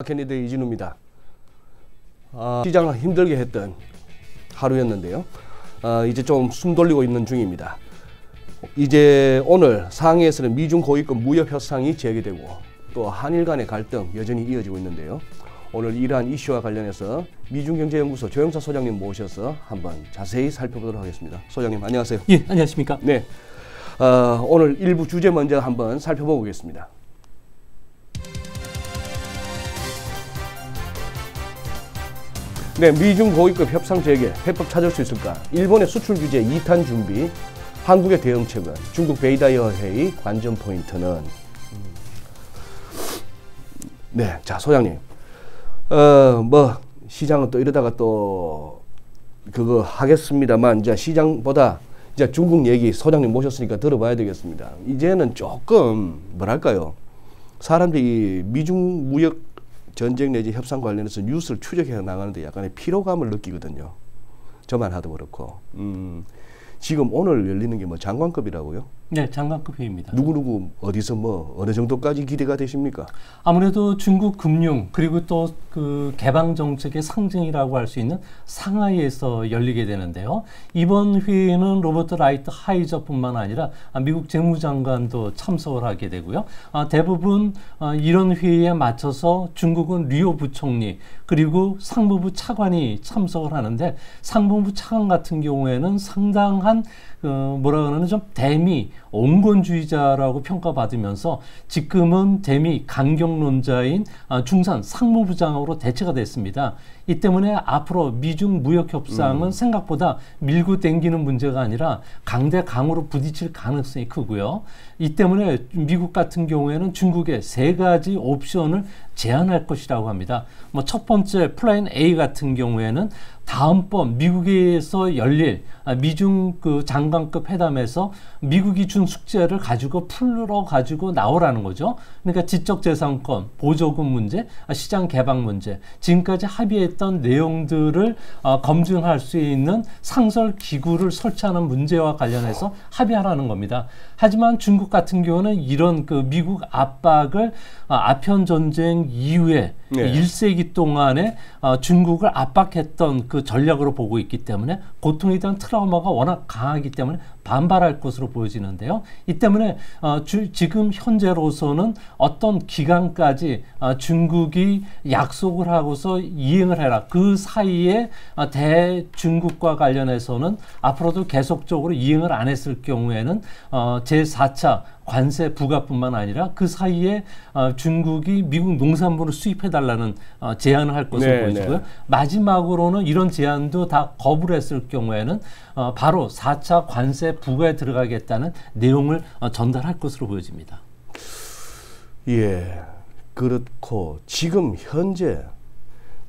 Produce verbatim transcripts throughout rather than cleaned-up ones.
마켓리더 이진우입니다. 아, 시장을 힘들게 했던 하루였는데요. 아, 이제 좀 숨 돌리고 있는 중입니다. 이제 오늘 상해에서는 미중 고위급 무역 협상이 재개되고 또 한일 간의 갈등 여전히 이어지고 있는데요. 오늘 이러한 이슈와 관련해서 미중경제연구소 조영사 소장님 모셔서 한번 자세히 살펴보도록 하겠습니다. 소장님 안녕하세요. 예, 안녕하십니까. 네, 아, 오늘 일부 주제 먼저 한번 살펴보겠습니다. 네, 미중 고위급 협상 재개, 해법 찾을 수 있을까? 일본의 수출 규제 이 탄 준비, 한국의 대응책은, 중국 베이다이어 회의 관전 포인트는? 네, 자 소장님, 어, 뭐 시장은 또 이러다가 또 그거 하겠습니다만, 이제 시장보다 이제 중국 얘기 소장님 모셨으니까 들어봐야 되겠습니다. 이제는 조금 뭐랄까요, 사람들이 미중 무역 전쟁 내지 협상 관련해서 뉴스를 추적해 나가는데 약간의 피로감을 느끼거든요. 저만 하도 그렇고. 음, 지금 오늘 열리는 게 뭐 장관급이라고요? 네, 장관급 회의입니다. 누구누구 어디서 뭐 어느 정도까지 기대가 되십니까? 아무래도 중국 금융 그리고 또 그 개방 정책의 상징이라고 할 수 있는 상하이에서 열리게 되는데요. 이번 회의는 로버트 라이트 하이저 뿐만 아니라 미국 재무장관도 참석을 하게 되고요. 아, 대부분 아, 이런 회의에 맞춰서 중국은 리오 부총리 그리고 상무부 차관이 참석을 하는데, 상무부 차관 같은 경우에는 상당한 어, 뭐라 그러는 좀 대미 온건주의자라고 평가받으면서 지금은 대미 강경론자인 중산 상무부장으로 대체가 됐습니다. 이 때문에 앞으로 미중 무역 협상은 음. 생각보다 밀고 당기는 문제가 아니라 강대 강으로 부딪힐 가능성이 크고요. 이 때문에 미국 같은 경우에는 중국의 세 가지 옵션을 제안할 것이라고 합니다. 뭐 첫 번째 플랜 A 같은 경우에는 다음번 미국에서 열릴 미중 그 장관급 회담에서 미국이 준 숙제를 가지고 풀러 가지고 나오라는 거죠. 그러니까 지적재산권, 보조금 문제, 시장 개방 문제, 지금까지 합의했던 내용들을 검증할 수 있는 상설 기구를 설치하는 문제와 관련해서 합의하라는 겁니다. 하지만 중국 같은 경우는 이런 그 미국 압박을 아편 전쟁 이후에 네. 일 세기 동안에 중국을 압박했던 그 전략으로 보고 있기 때문에 고통에 대한 트라우마가 워낙 강하기 때문에 반발할 것으로 보여지는데요. 이 때문에 어, 주, 지금 현재로서는 어떤 기간까지 어, 중국이 약속을 하고서 이행을 해라, 그 사이에 어, 대중국과 관련해서는 앞으로도 계속적으로 이행을 안 했을 경우에는 어, 제사 차 관세 부과뿐만 아니라 그 사이에 어, 중국이 미국 농산물을 수입해달라는 어, 제안을 할 것으로 네, 보여지고요. 네. 마지막으로는 이런 제안도 다 거부를 했을 경우에는 어, 바로 사 차 관세 부과에 들어가겠다는 내용을 어, 전달할 것으로 보여집니다. 예, 그렇고 지금 현재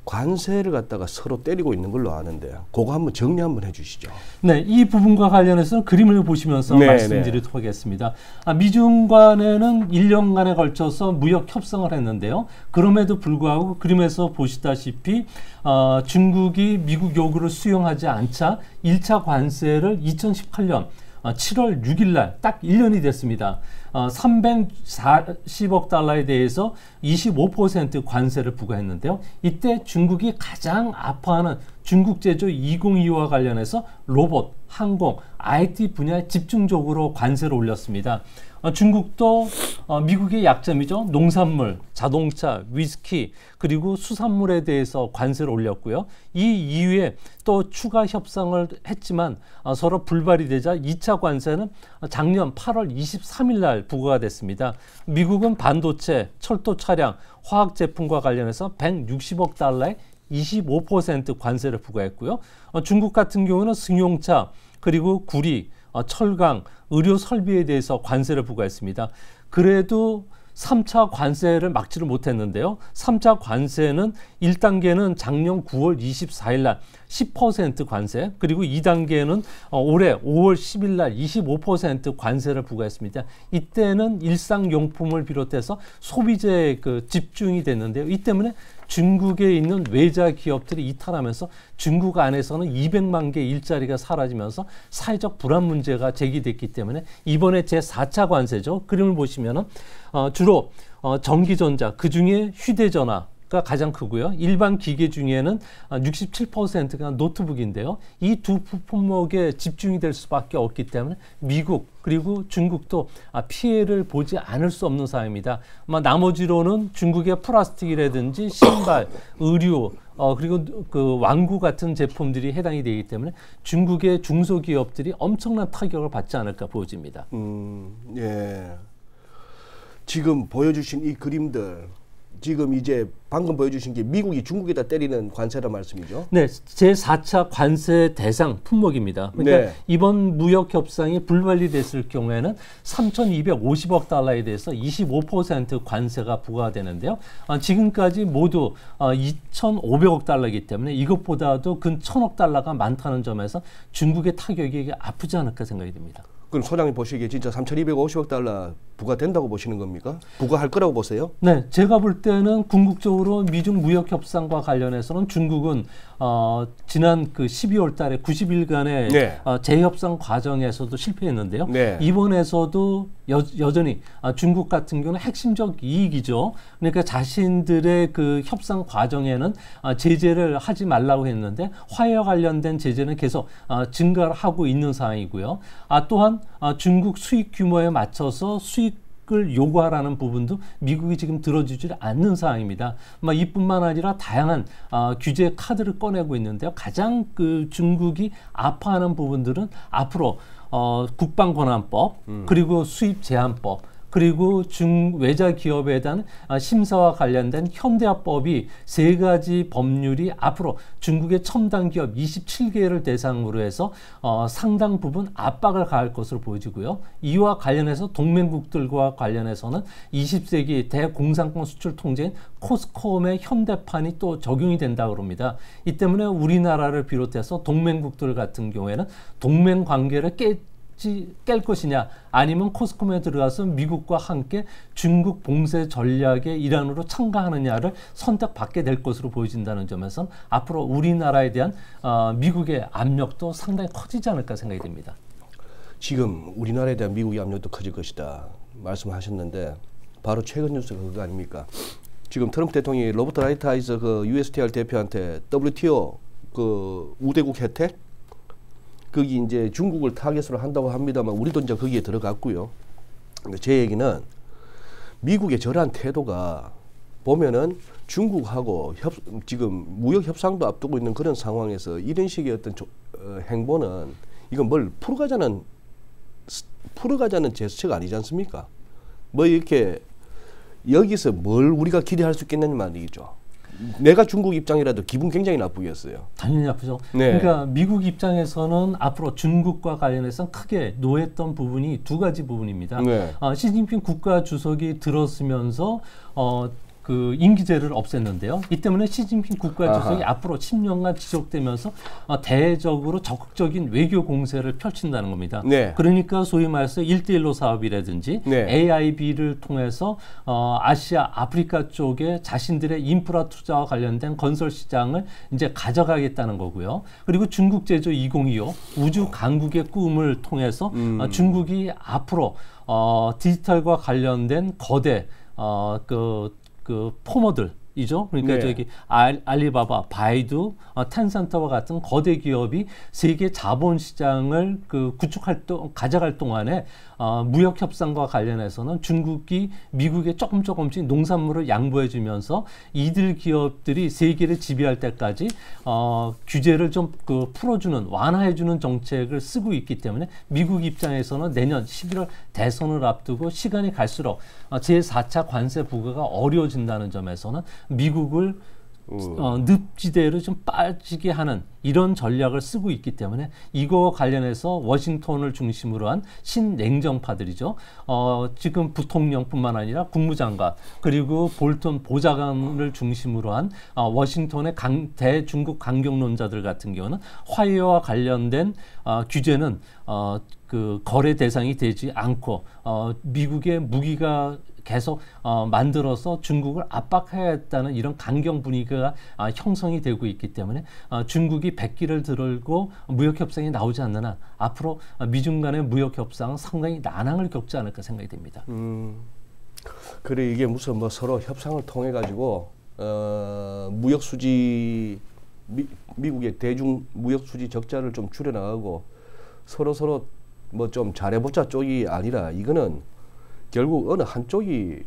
관세를 갖다가 서로 때리고 있는 걸로 아는데 그거 한번 정리 한번 해주시죠. 네, 이 부분과 관련해서는 그림을 보시면서 네, 말씀드리도록 네. 하겠습니다. 아, 미중 간에는 일 년간에 걸쳐서 무역 협상을 했는데요. 그럼에도 불구하고 그림에서 보시다시피 어, 중국이 미국 요구를 수용하지 않자 일 차 관세를 이천십팔 년 칠월 육일 날 딱 일 년이 됐습니다. 어, 삼백사십억 달러에 대해서 이십오 퍼센트 관세를 부과했는데요. 이때 중국이 가장 아파하는 중국 제조 이천이십오와 관련해서 로봇, 항공, 아이티 분야에 집중적으로 관세를 올렸습니다. 어, 중국도 어, 미국의 약점이죠. 농산물, 자동차, 위스키 그리고 수산물에 대해서 관세를 올렸고요. 이 이후에 또 추가 협상을 했지만 어, 서로 불발이 되자 이 차 관세는 작년 팔월 이십삼일 날 부과가 됐습니다. 미국은 반도체, 철도 차량, 화학 제품과 관련해서 백육십억 달러의 이십오 퍼센트 관세를 부과했고요. 어, 중국 같은 경우는 승용차 그리고 구리, 어, 철강, 의료 설비에 대해서 관세를 부과했습니다. 그래도 삼 차 관세를 막지를 못했는데요. 삼 차 관세는 일 단계는 작년 구월 이십사일 날 십 퍼센트 관세, 그리고 이 단계는 올해 오월 십일 날 이십오 퍼센트 관세를 부과했습니다. 이때는 일상용품을 비롯해서 소비재 그 집중이 됐는데요. 이 때문에 중국에 있는 외자 기업들이 이탈하면서 중국 안에서는 이백만 개 일자리가 사라지면서 사회적 불안 문제가 제기됐기 때문에 이번에 제사 차 관세죠. 그림을 보시면은 어, 주로 어, 전기전자, 그중에 휴대전화, 가 가장 크고요. 일반 기계 중에는 육십칠 퍼센트가 노트북인데요. 이 두 품목에 집중이 될 수밖에 없기 때문에 미국 그리고 중국도 피해를 보지 않을 수 없는 상황입니다. 아마 나머지로는 중국의 플라스틱이라든지 신발, 의류, 어, 그리고 그 완구 같은 제품들이 해당이 되기 때문에 중국의 중소기업들이 엄청난 타격을 받지 않을까 보여집니다. 음, 예. 지금 보여주신 이 그림들, 지금 이제 방금 보여주신 게 미국이 중국에다 때리는 관세라 말씀이죠? 네. 제사 차 관세 대상 품목입니다. 그러니까 네. 이번 무역 협상이 불발리됐을 경우에는 삼천이백오십억 달러에 대해서 이십오 퍼센트 관세가 부과되는데요. 아, 지금까지 모두 아, 이천오백억 달러이기 때문에 이것보다도 근 천억 달러가 많다는 점에서 중국의 타격이 아프지 않을까 생각이 듭니다. 그럼 소장님 보시기에 진짜 삼천이백오십억 달러 부과된다고 보시는 겁니까? 부과할 거라고 보세요? 네. 제가 볼 때는 궁극적으로 미중 무역 협상과 관련해서는 중국은 어, 지난 그 십이월 달에 구십 일간의 네. 어, 재협상 과정에서도 실패했는데요. 네. 이번에서도 여, 여전히 아, 중국 같은 경우는 핵심적 이익이죠. 그러니까 자신들의 그 협상 과정에는 아, 제재를 하지 말라고 했는데 화해와 관련된 제재는 계속 아, 증가를 하고 있는 상황이고요. 아, 또한 아, 중국 수익 규모에 맞춰서 수익을 요구하라는 부분도 미국이 지금 들어주지 않는 상황입니다. 막 이뿐만 아니라 다양한 아, 규제 카드를 꺼내고 있는데요. 가장 그 중국이 아파하는 부분들은 앞으로 어, 국방권한법, 음. 그리고 수입 제한법, 그리고 중 외자 기업에 대한 심사와 관련된 현대화법이 세 가지 법률이 앞으로 중국의 첨단 기업 이십칠 개를 대상으로 해서 어, 상당 부분 압박을 가할 것으로 보여지고요. 이와 관련해서 동맹국들과 관련해서는 이십 세기 대공산권 수출 통제인 코스콤의 현대판이 또 적용이 된다고 합니다. 이 때문에 우리나라를 비롯해서 동맹국들 같은 경우에는 동맹 관계를 깨 깰 것이냐 아니면 코스콤에 들어가서 미국과 함께 중국 봉쇄 전략의 일환으로 참가하느냐를 선택받게 될 것으로 보여진다는 점에서는 앞으로 우리나라에 대한 어, 미국의 압력도 상당히 커지지 않을까 생각이 됩니다. 지금 우리나라에 대한 미국의 압력도 커질 것이다 말씀하셨는데 바로 최근 뉴스가 그거 아닙니까? 지금 트럼프 대통령이 로버트 라이트 하이저 그 유 에스 티 알 대표한테 더블유 티 오 그 우대국 혜택 거기 이제 중국을 타겟으로 한다고 합니다만 우리도 이제 거기에 들어갔고요. 제 얘기는 미국의 저러한 태도가 보면은 중국하고 협, 지금 무역 협상도 앞두고 있는 그런 상황에서 이런 식의 어떤 조, 어, 행보는 이건 뭘 풀어가자는 풀어가자는 제스처가 아니지 않습니까? 뭐 이렇게 여기서 뭘 우리가 기대할 수 있겠냐는 말이죠. 내가 중국 입장이라도 기분 굉장히 나쁘겠어요. 당연히 나쁘죠. 네. 그러니까 미국 입장에서는 앞으로 중국과 관련해서 크게 노했던 부분이 두 가지 부분입니다. 네. 아, 시진핑 국가 주석이 들었으면서 어, 그 임기제를 없앴는데요. 이 때문에 시진핑 국가 주석이 앞으로 십 년간 지속되면서 어, 대외적으로 적극적인 외교 공세를 펼친다는 겁니다. 네. 그러니까 소위 말해서 일대일로 사업이라든지 네. 에이 아이 비를 통해서 어, 아시아, 아프리카 쪽에 자신들의 인프라 투자와 관련된 건설 시장을 이제 가져가겠다는 거고요. 그리고 중국 제조 이천이십오 우주 강국의 꿈을 통해서 음. 어, 중국이 앞으로 어, 디지털과 관련된 거대 어, 그 그 포머들이죠. 그러니까 네. 저기 알, 알리바바, 바이두, 어, 텐센트와 같은 거대 기업이 세계 자본 시장을 그 구축할 동 가져갈 동안에 어, 무역 협상과 관련해서는 중국이 미국에 조금 조금씩 농산물을 양보해주면서 이들 기업들이 세계를 지배할 때까지 어, 규제를 좀 그 풀어주는 완화해주는 정책을 쓰고 있기 때문에 미국 입장에서는 내년 십일월 대선을 앞두고 시간이 갈수록 어, 제사 차 관세 부과가 어려워진다는 점에서는 미국을 어, 늪지대로 좀 빠지게 하는 이런 전략을 쓰고 있기 때문에 이거와 관련해서 워싱턴을 중심으로 한 신냉정파들이죠. 어, 지금 부통령뿐만 아니라 국무장관 그리고 볼턴 보좌관을 중심으로 한 어, 워싱턴의 강, 대중국 강경론자들 같은 경우는 화해와 관련된 어, 규제는 어, 그 거래 대상이 되지 않고 어, 미국의 무기가 계속 어, 만들어서 중국을 압박해야겠다는 이런 강경 분위기가 어, 형성이 되고 있기 때문에 어, 중국이 백기를 들고 무역협상이 나오지 않는 한 앞으로 미중 간의 무역협상은 상당히 난항을 겪지 않을까 생각이 됩니다. 음, 그래 이게 무슨 뭐 서로 협상을 통해 가지고 어, 무역 수지 미, 미국의 대중 무역 수지 적자를 좀 줄여나가고 서로 서로 뭐 좀 잘해보자 쪽이 아니라 이거는 결국 어느 한쪽이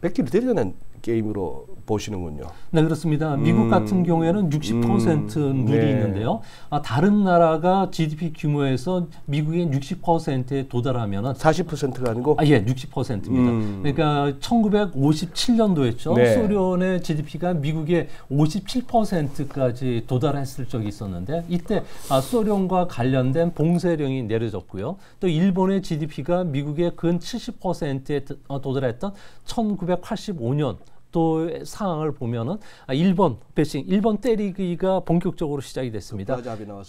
백기를 들여다는 게임으로 보시는군요. 네, 그렇습니다. 미국 음, 같은 경우에는 육십 퍼센트 음, 룰이 네. 있는데요. 아, 다른 나라가 지디피 규모에서 미국의 육십 퍼센트에 도달하면은 사십 퍼센트가 아니고? 아, 예, 육십 퍼센트입니다. 음. 그러니까 천구백오십칠 년도였죠. 네. 소련의 지디피가 미국의 오십칠 퍼센트까지 도달했을 적이 있었는데 이때 아, 소련과 관련된 봉쇄령이 내려졌고요. 또 일본의 지디피가 미국의 근 칠십 퍼센트에 도달했던 천구백팔십오 년 또 상황을 보면은 아, 일본 배싱, 일본 때리기가 본격적으로 시작이 됐습니다.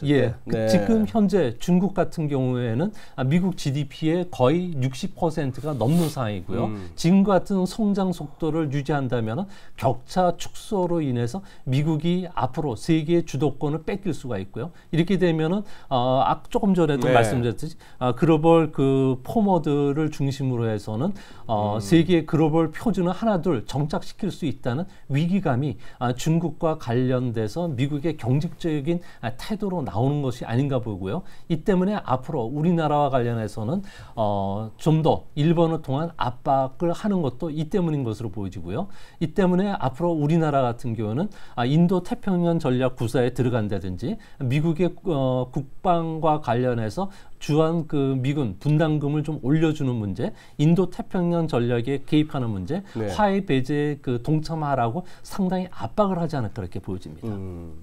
예, 네. 지금 현재 중국 같은 경우에는 아, 미국 지디피의 거의 육십 퍼센트가 넘는 상황이고요. 음. 지금 같은 성장 속도를 유지한다면은 격차 축소로 인해서 미국이 앞으로 세계 주도권을 뺏길 수가 있고요. 이렇게 되면은 아, 조금 전에도 네. 말씀드렸듯이 아, 글로벌 그 포머들을 중심으로 해서는 어, 음. 세계 글로벌 표준은 하나둘 정착시 시킬 수 있다는 위기감이 중국과 관련돼서 미국의 경직적인 태도로 나오는 것이 아닌가 보고요. 이 때문에 앞으로 우리나라와 관련해서는 어, 좀 더 일본을 통한 압박을 하는 것도 이 때문인 것으로 보여지고요. 이 때문에 앞으로 우리나라 같은 경우는 인도 태평양 전략 구사에 들어간다든지 미국의 어, 국방과 관련해서 주한 그 미군 분담금을 좀 올려주는 문제, 인도 태평양 전략에 개입하는 문제, 네. 화해 배제에 그 동참하라고 상당히 압박을 하지 않을까 그렇게 보여집니다. 음,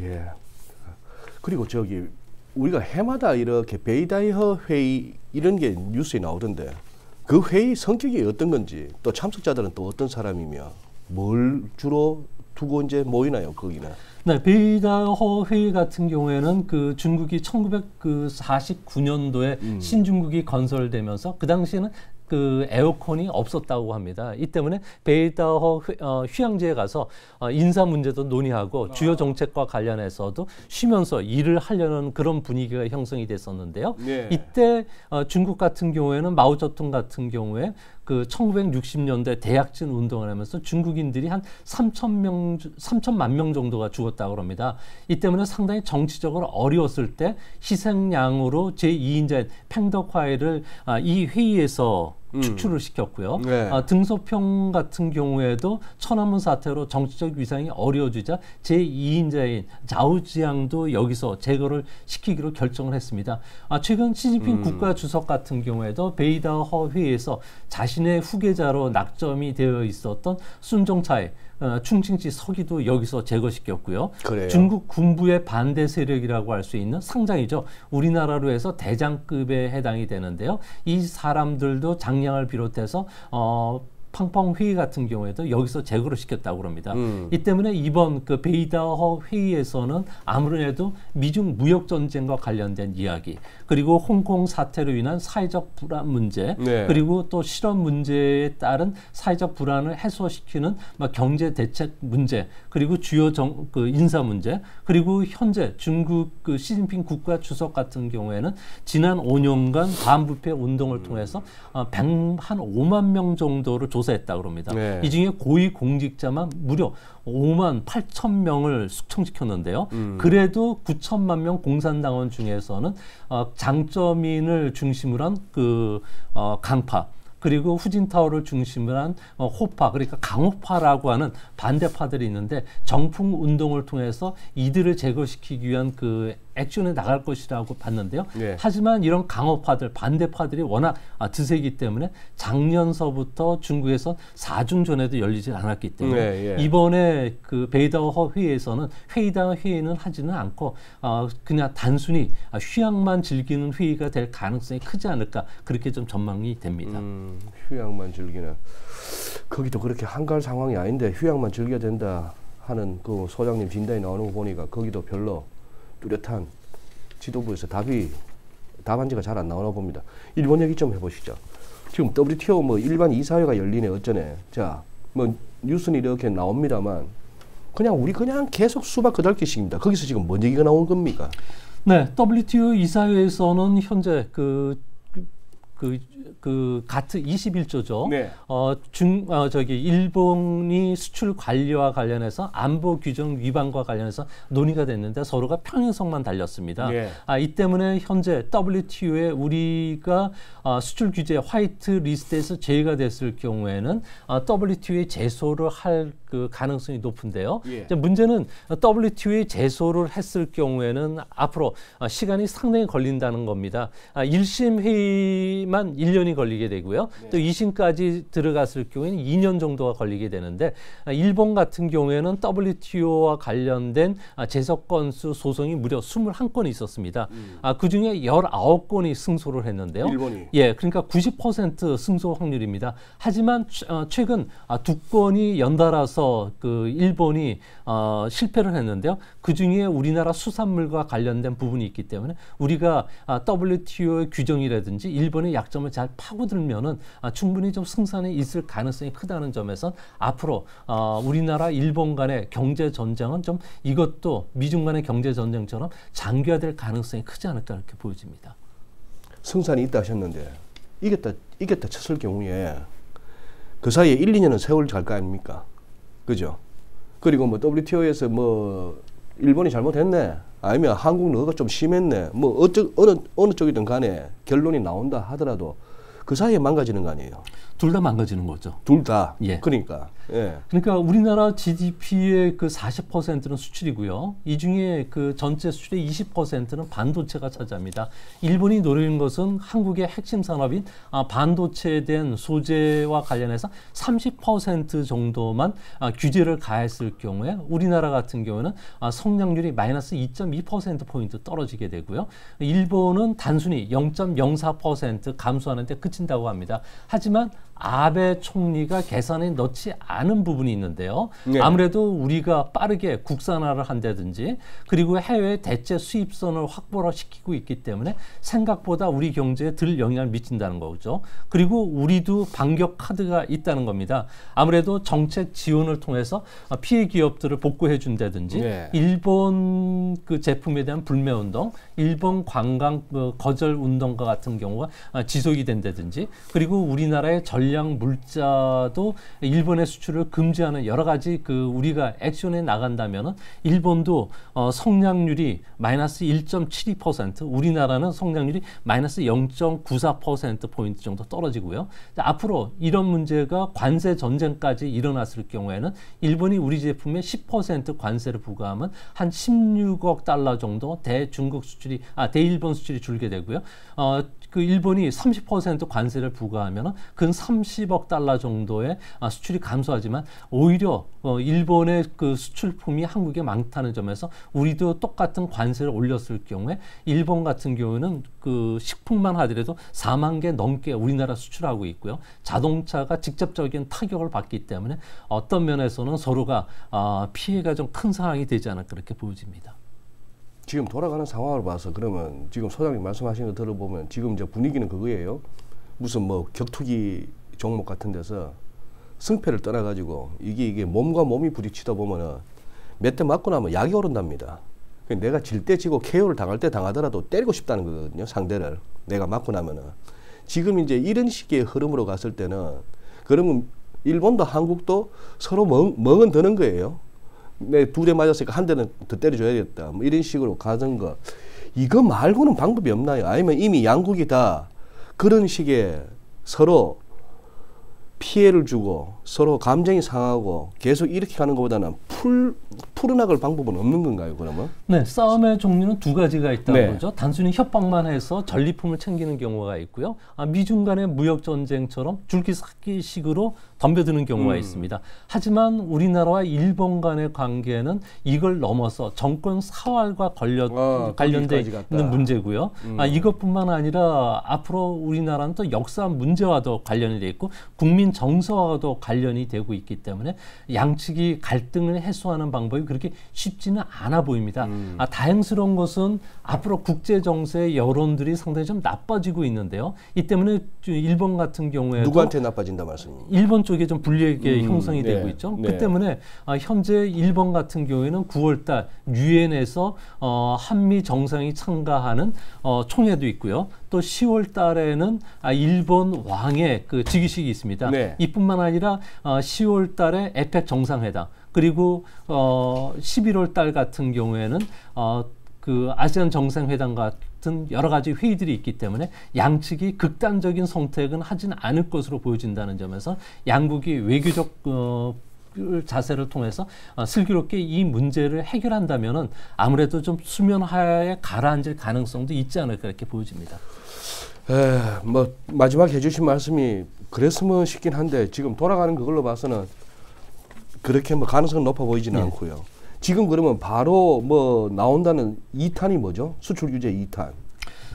예. 그리고 저기 우리가 해마다 이렇게 베이다이허 회의 이런 게 뉴스에 나오던데 그 회의 성격이 어떤 건지 또 참석자들은 또 어떤 사람이며 뭘 주로 두고 이제 모이나요 거기는? 네, 베이다허 회의 같은 경우에는 그 중국이 천구백사십구 년도에 음. 신중국이 건설되면서 그 당시에는 그 에어컨이 없었다고 합니다. 이 때문에 베이다허 어, 휴양지에 가서 어, 인사 문제도 논의하고 아. 주요 정책과 관련해서도 쉬면서 일을 하려는 그런 분위기가 형성이 됐었는데요. 네. 이때 어, 중국 같은 경우에는 마오쩌둥 같은 경우에 그 천구백육십 년대 대약진 운동을 하면서 중국인들이 한 삼천 명, 삼천만 명 정도가 죽었다고 합니다. 이 때문에 상당히 정치적으로 어려웠을 때 희생양으로 제이 인자인 팽덕화이를 아, 이 회의에서 축출을 음. 시켰고요. 네. 아, 등소평 같은 경우에도 천안문 사태로 정치적 위상이 어려워지자 제이 인자인 자오지양도 여기서 제거를 시키기로 결정을 했습니다. 아, 최근 시진핑 음. 국가주석 같은 경우에도 베이다허 회의에서 자신의 후계자로 낙점이 되어 있었던 순종차이 어, 충칭지 서기도 여기서 제거시켰고요. 그래요? 중국 군부의 반대 세력이라고 할 수 있는 상장이죠. 우리나라로 해서 대장급에 해당이 되는데요. 이 사람들도 장량을 비롯해서 어, 팡팡 회의 같은 경우에도 여기서 제거를 시켰다고 합니다. 음. 이 때문에 이번 그 베이다허 회의에서는 아무래도 미중 무역 전쟁과 관련된 이야기, 그리고 홍콩 사태로 인한 사회적 불안 문제, 네. 그리고 또 실업 문제에 따른 사회적 불안을 해소시키는 막 경제 대책 문제, 그리고 주요 정, 그 인사 문제, 그리고 현재 중국 그 시진핑 국가 주석 같은 경우에는 지난 오 년간 반부패 운동을 통해서 한 오만 명 정도를 조 조사했다고 합니다. 네. 이 중에 고위공직자만 무려 오만 팔천 명을 숙청시켰는데요. 음. 그래도 구천만 명 공산당원 중에서는 어, 장점인을 중심으로 한 그 어, 강파, 그리고 후진타오를 중심으로 한 어, 호파, 그러니까 강호파라고 하는 반대파들이 있는데 정풍 운동을 통해서 이들을 제거시키기 위한 그 액션에 나갈 것이라고 봤는데요. 네. 하지만 이런 강호파들, 반대파들이 워낙 아, 드세기 때문에 작년서부터 중국에서 사중전에도 열리지 않았기 때문에 네, 네. 이번에 그 베이다허 회의에서는 회의당 회의는 하지는 않고 어, 그냥 단순히 휴양만 즐기는 회의가 될 가능성이 크지 않을까 그렇게 좀 전망이 됩니다. 음, 휴양만 즐기는. 거기도 그렇게 한가할 상황이 아닌데 휴양만 즐겨야 된다 하는 그 소장님 진단이 나오는 거 보니까 거기도 별로 뚜렷한 지도부에서 답이 답안지가 잘 안 나오나 봅니다. 일본 얘기 좀 해보시죠. 지금 더블유티오 뭐 일반 이사회가 열리네 어쩌네. 자, 뭐 뉴스는 이렇게 나옵니다만 그냥 우리 그냥 계속 수박 그달기식입니다. 거기서 지금 뭔 얘기가 나온 겁니까? 네, 더블유티오 이사회에서는 현재 그 그 그 같은 이십일 조죠. 네. 어, 중, 어, 저기 일본이 수출 관리와 관련해서 안보 규정 위반과 관련해서 논의가 됐는데 서로가 평행선만 달렸습니다. 네. 아, 이 때문에 현재 더블유티오에 우리가 어, 수출 규제 화이트 리스트에서 제외가 됐을 경우에는 어, 더블유티오에 제소를 할 그 가능성이 높은데요. 예. 이제 문제는 더블유티오에 제소를 했을 경우에는 앞으로 시간이 상당히 걸린다는 겁니다. 일 심 회의만 일 년이 걸리게 되고요. 네. 또 이 심까지 들어갔을 경우에는 이 년 정도가 걸리게 되는데 일본 같은 경우에는 더블유티오와 관련된 제소 건수 소송이 무려 이십일 건이 있었습니다. 음. 그중에 십구 건이 승소를 했는데요. 일본이. 예, 그러니까 구십 퍼센트 승소 확률입니다. 하지만 최근 두 건이 연달아서 그 일본이 어, 실패를 했는데요. 그중에 우리나라 수산물과 관련된 부분이 있기 때문에 우리가 아, 더블유티오의 규정이라든지 일본의 약점을 잘 파고들면은 아, 충분히 좀 승산이 있을 가능성이 크다는 점에서 앞으로 어, 우리나라 일본 간의 경제 전쟁은 좀 이것도 미중 간의 경제 전쟁처럼 장기화될 가능성이 크지 않을까 이렇게 보여집니다. 승산이 있다 하셨는데 이겼다 이겼다 쳤을 경우에 그 사이에 일, 이 년은 세월 갈 거 아닙니까? 그죠? 그리고 뭐 더블유티오에서 뭐 일본이 잘못했네, 아니면 한국 너가 좀 심했네, 뭐 어쩌, 어느 어느 쪽이든 간에 결론이 나온다 하더라도 그 사이에 망가지는 거 아니에요? 둘 다 망가지는 거죠. 둘 다. 예. 그러니까. 예. 그러니까 우리나라 지디피의 그 사십 퍼센트는 수출이고요. 이 중에 그 전체 수출의 이십 퍼센트는 반도체가 차지합니다. 일본이 노리는 것은 한국의 핵심 산업인 아, 반도체에 대한 소재와 관련해서 삼십 퍼센트 정도만 아, 규제를 가했을 경우에 우리나라 같은 경우는 아, 성장률이 마이너스 이 점 이 퍼센트 포인트 떨어지게 되고요. 일본은 단순히 영 점 영사 퍼센트 감소하는 데 그친다고 합니다. 하지만 아베 총리가 계산에 넣지 않은 부분이 있는데요. 네. 아무래도 우리가 빠르게 국산화를 한다든지 그리고 해외 대체 수입선을 확보를 시키고 있기 때문에 생각보다 우리 경제에 덜 영향을 미친다는 거죠. 그리고 우리도 반격 카드가 있다는 겁니다. 아무래도 정책 지원을 통해서 피해 기업들을 복구해 준다든지 네. 일본 그 제품에 대한 불매 운동, 일본 관광 거절 운동과 같은 경우가 지속이 된다든지 그리고 우리나라의 전략 물자도 일본의 수출을 금지하는 여러 가지 그 우리가 액션에 나간다면은 일본도 어 성장률이 마이너스 일 점 칠이 퍼센트, 우리나라는 성장률이 마이너스 영 점 구사 퍼센트 포인트 정도 떨어지고요. 앞으로 이런 문제가 관세 전쟁까지 일어났을 경우에는 일본이 우리 제품에 십 퍼센트 관세를 부과하면 한 십육억 달러 정도 대중국 수출이, 아, 대일본 수출이 줄게 되고요. 어, 그 일본이 삼십 퍼센트 관세를 부과하면 근 삼십억 달러 정도의 수출이 감소하지만 오히려 일본의 그 수출품이 한국에 많다는 점에서 우리도 똑같은 관세를 올렸을 경우에 일본 같은 경우는 그 식품만 하더라도 사만 개 넘게 우리나라 수출하고 있고요. 자동차가 직접적인 타격을 받기 때문에 어떤 면에서는 서로가 피해가 좀 큰 상황이 되지 않을까 그렇게 보여집니다. 지금 돌아가는 상황을 봐서 그러면 지금 소장님 말씀하시는 거 들어보면 지금 이제 분위기는 그거예요. 무슨 뭐 격투기 종목 같은 데서 승패를 떠나가지고 이게 이게 몸과 몸이 부딪히다 보면은 몇 대 맞고 나면 약이 오른답니다. 내가 질 때 지고 케이오를 당할 때 당하더라도 때리고 싶다는 거거든요. 상대를 내가 맞고 나면은 지금 이제 이런 식의 흐름으로 갔을 때는 그러면 일본도 한국도 서로 멍, 멍은 드는 거예요. 내 두 대 맞았으니까 한 대는 더 때려줘야겠다. 뭐 이런 식으로 가는 거. 이거 말고는 방법이 없나요? 아니면 이미 양국이 다 그런 식의 서로 피해를 주고 서로 감정이 상하고 계속 이렇게 가는 것보다는 풀, 풀어나갈 방법은 없는 건가요, 그러면? 네, 싸움의 종류는 두 가지가 있다는 네. 거죠. 단순히 협박만 해서 전리품을 챙기는 경우가 있고요. 아, 미중 간의 무역전쟁처럼 줄기삭기식으로 덤벼드는 경우가 음. 있습니다. 하지만 우리나라와 일본 간의 관계는 이걸 넘어서 정권 사활과 아, 관련된 문제고요. 음. 아, 이것뿐만 아니라 앞으로 우리나라는 또 역사 문제와도 관련이 돼 있고 국민 정서와도 관련이 되고 있기 때문에 양측이 갈등을 해소하는 방법이 그렇게 쉽지는 않아 보입니다. 음. 아, 다행스러운 것은 앞으로 국제 정세의 여론들이 상당히 좀 나빠지고 있는데요. 이 때문에 일본 같은 경우에도 누구한테 나빠진다 말씀입니까? 일본 쪽에 좀 불리하게 음. 형성이 네. 되고 있죠. 네. 그 때문에 아, 현재 일본 같은 경우에는 구월달 유엔에서 어, 한미 정상이 참가하는 어, 총회도 있고요. 또 시월달에는 아, 일본 왕의 그 즉위식이 있습니다. 네. 이뿐만 아니라 어, 시월달에 에펙 정상회담, 그리고 어, 십일월달 같은 경우에는 어, 그 아세안 정상회담 같은 여러 가지 회의들이 있기 때문에 양측이 극단적인 선택은 하진 않을 것으로 보여진다는 점에서 양국이 외교적 어, 자세를 통해서 슬기롭게 이 문제를 해결한다면은 아무래도 좀 수면 하에 가라앉을 가능성도 있지 않을까 이렇게 보여집니다. 에, 뭐 마지막 해주신 말씀이 그랬으면 싶긴 한데 지금 돌아가는 그걸로 봐서는 그렇게 뭐 가능성은 높아 보이지는 네. 않고요. 지금 그러면 바로 뭐 나온다는 이 탄이 뭐죠? 수출 규제 이 탄.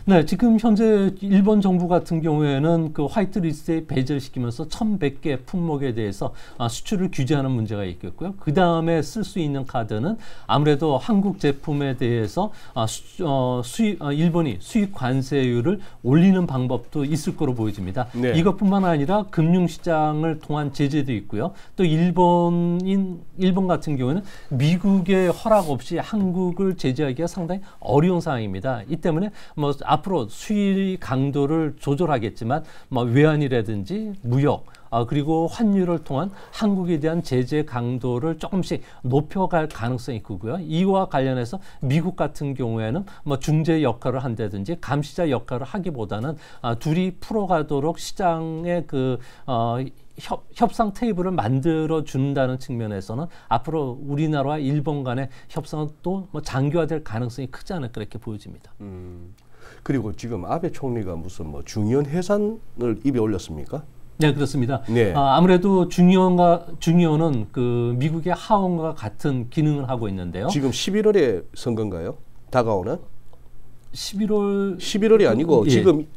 네, 지금 현재 일본 정부 같은 경우에는 그 화이트리스트에 배제시키면서 천백 개 품목에 대해서 수출을 규제하는 문제가 있겠고요. 그 다음에 쓸 수 있는 카드는 아무래도 한국 제품에 대해서 수, 어, 수입, 어, 일본이 수입 관세율을 올리는 방법도 있을 거로 보여집니다. 네. 이것뿐만 아니라 금융시장을 통한 제재도 있고요. 또 일본인, 일본 같은 경우에는 미국의 허락 없이 한국을 제재하기가 상당히 어려운 상황입니다. 이 때문에 뭐 앞으로 수위 강도를 조절하겠지만 뭐 외환이라든지 무역 아, 그리고 환율을 통한 한국에 대한 제재 강도를 조금씩 높여갈 가능성이 있고요. 이와 관련해서 미국 같은 경우에는 뭐 중재 역할을 한다든지 감시자 역할을 하기보다는 아, 둘이 풀어가도록 시장의 그 어, 협, 협상 테이블을 만들어 준다는 측면에서는 앞으로 우리나라와 일본 간의 협상은 또 뭐 장기화될 가능성이 크지 않을까 그렇게 보여집니다. 음. 그리고 지금 아베 총리가 무슨 뭐 중의원 해산을 입에 올렸습니까? 네, 그렇습니다. 네. 아, 아무래도 중의원과 중의원은 그 미국의 하원과 같은 기능을 하고 있는데요. 지금 십일월에 선거인가요? 다가오는? 십일월 십일월이 아니고 예. 지금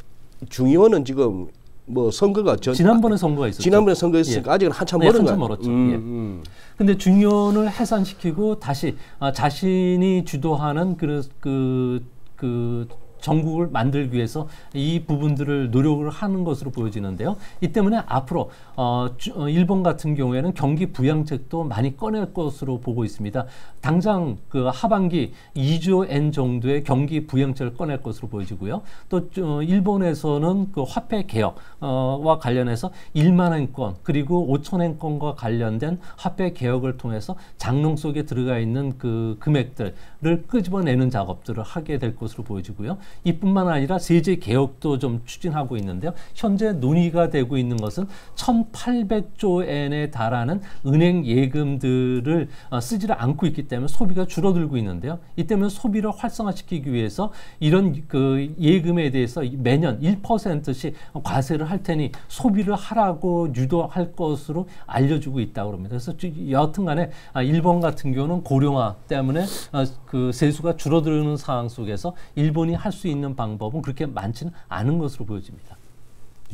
중의원은 지금 뭐 선거가 전, 지난번에 선거가 있었죠. 지난번에 선거 있으니까 예. 아직은 한참 멀은 거 멀었죠. 음, 예. 음. 근데 중의원을 해산시키고 다시 아, 자신이 주도하는 그 그, 그 정국을 만들기 위해서 이 부분들을 노력을 하는 것으로 보여지는데요. 이 때문에 앞으로 어, 일본 같은 경우에는 경기 부양책도 많이 꺼낼 것으로 보고 있습니다. 당장 그 하반기 이조 엔 정도의 경기 부양책을 꺼낼 것으로 보여지고요. 또 어, 일본에서는 그 화폐 개혁과 관련해서 일만 엔권 그리고 오천 엔권과 관련된 화폐 개혁을 통해서 장롱 속에 들어가 있는 그 금액들을 끄집어내는 작업들을 하게 될 것으로 보여지고요. 이뿐만 아니라 세제 개혁도 좀 추진하고 있는데요. 현재 논의가 되고 있는 것은 천팔백조 엔에 달하는 은행 예금들을 쓰지를 않고 있기 때문에 소비가 줄어들고 있는데요. 이 때문에 소비를 활성화시키기 위해서 이런 그 예금에 대해서 매년 일 퍼센트씩 과세를 할 테니 소비를 하라고 유도할 것으로 알려주고 있다고 합니다. 그래서 여하튼간에 일본 같은 경우는 고령화 때문에 그 세수가 줄어드는 상황 속에서 일본이 할 수 있는 방법은 그렇게 많지는 않은 것으로 보여집니다.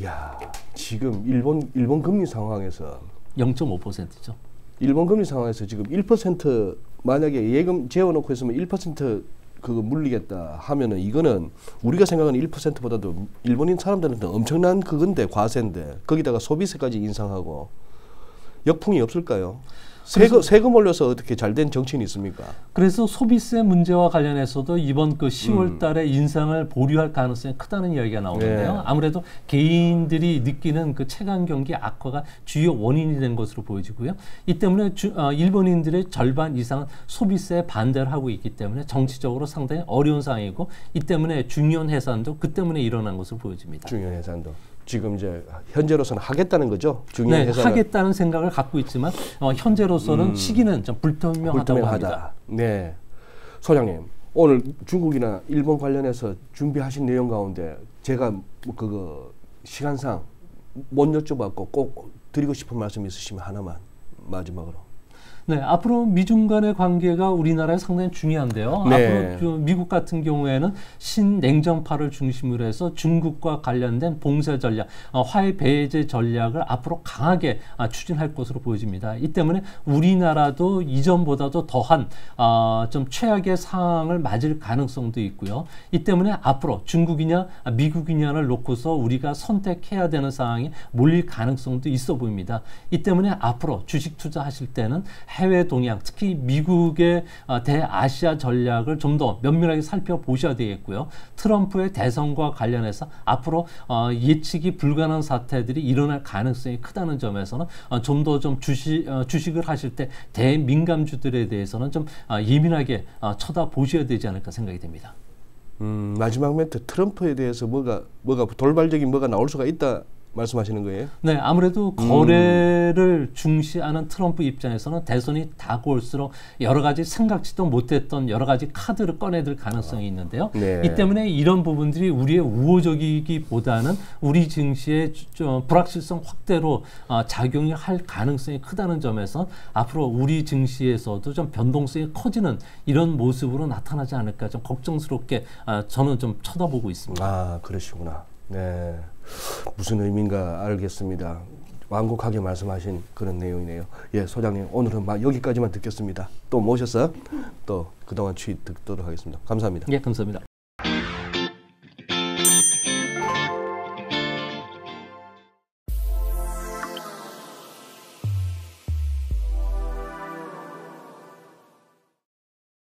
야, 지금 일본 일본 금리 상황에서 영 점 오 퍼센트죠. 일본 금리 상황에서 지금 일 퍼센트 만약에 예금 재워놓고 있으면 일 퍼센트 그거 물리겠다 하면은 이거는 우리가 생각하는 일 퍼센트보다도 일본인 사람들한테 엄청난 그건데 과세인데 거기다가 소비세까지 인상하고 역풍이 없을까요? 세금, 세금 올려서 어떻게 잘된 정치인이 있습니까? 그래서 소비세 문제와 관련해서도 이번 그 시월 달에 음. 인상을 보류할 가능성이 크다는 이야기가 나오는데요. 네. 아무래도 개인들이 느끼는 그 체감 경기 악화가 주요 원인이 된 것으로 보여지고요. 이 때문에 주, 어, 일본인들의 절반 이상은 소비세에 반대를 하고 있기 때문에 정치적으로 상당히 어려운 상황이고 이 때문에 중요한 해산도 그 때문에 일어난 것으로 보여집니다. 중요한 해산도. 지금 이제 현재로서는 하겠다는 거죠? 중요한 네, 하겠다는 생각을 갖고 있지만 어, 현재로서는 음, 시기는 좀 불투명하다고 불투명하다. 합니다. 네, 소장님 오늘 중국이나 일본 관련해서 준비하신 내용 가운데 제가 뭐 그거 시간상 못 여쭤봤고 꼭 드리고 싶은 말씀 있으시면 하나만 마지막으로. 네, 앞으로 미중 간의 관계가 우리나라에 상당히 중요한데요. 네. 앞으로 미국 같은 경우에는 신냉전파를 중심으로 해서 중국과 관련된 봉쇄 전략, 화해 배제 전략을 앞으로 강하게 추진할 것으로 보여집니다. 이 때문에 우리나라도 이전보다도 더한 좀 최악의 상황을 맞을 가능성도 있고요. 이 때문에 앞으로 중국이냐 미국이냐를 놓고서 우리가 선택해야 되는 상황이 몰릴 가능성도 있어 보입니다. 이 때문에 앞으로 주식 투자하실 때는 해외 동향, 특히 미국의 대아시아 전략을 좀 더 면밀하게 살펴보셔야 되겠고요. 트럼프의 대선과 관련해서 앞으로 예측이 불가능한 사태들이 일어날 가능성이 크다는 점에서는 좀 더 좀 주식, 주식을 하실 때 대민감주들에 대해서는 좀 예민하게 쳐다보셔야 되지 않을까 생각이 됩니다. 음, 마지막 멘트, 트럼프에 대해서 뭐가, 뭐가 돌발적인 뭐가 나올 수가 있다 말씀하시는 거예요? 네, 아무래도 거래를 음. 중시하는 트럼프 입장에서는 대선이 다가올수록 여러 가지 생각지도 못했던 여러 가지 카드를 꺼내들 가능성이 있는데요. 네. 이 때문에 이런 부분들이 우리의 우호적이기보다는 우리 증시의 좀 불확실성 확대로 작용이 할 가능성이 크다는 점에서 앞으로 우리 증시에서도 좀 변동성이 커지는 이런 모습으로 나타나지 않을까 좀 걱정스럽게 저는 좀 쳐다보고 있습니다. 아, 그러시구나. 네. 무슨 의미인가 알겠습니다. 완곡하게 말씀하신 그런 내용이네요. 예, 소장님 오늘은 막 여기까지만 듣겠습니다. 또 모셔서 또 그동안 취 듣도록 하겠습니다. 감사합니다. 예, 감사합니다.